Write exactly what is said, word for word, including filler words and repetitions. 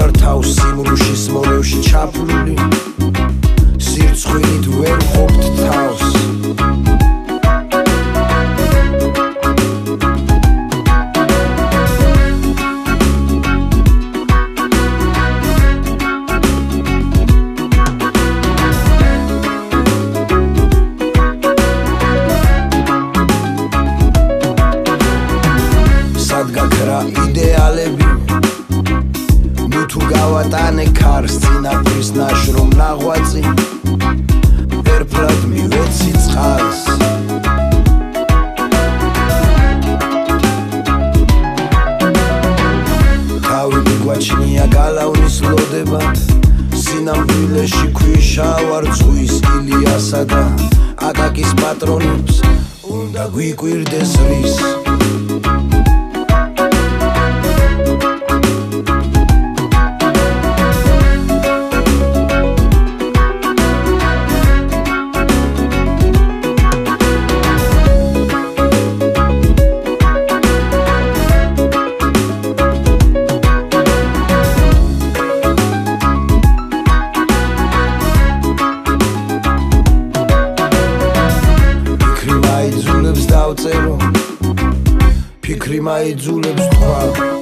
ვარ თავს სიმრუშის მორევში ჩაფლული სირცხვით ვერ ყოფთ თავს Pikri mai zulebs tkva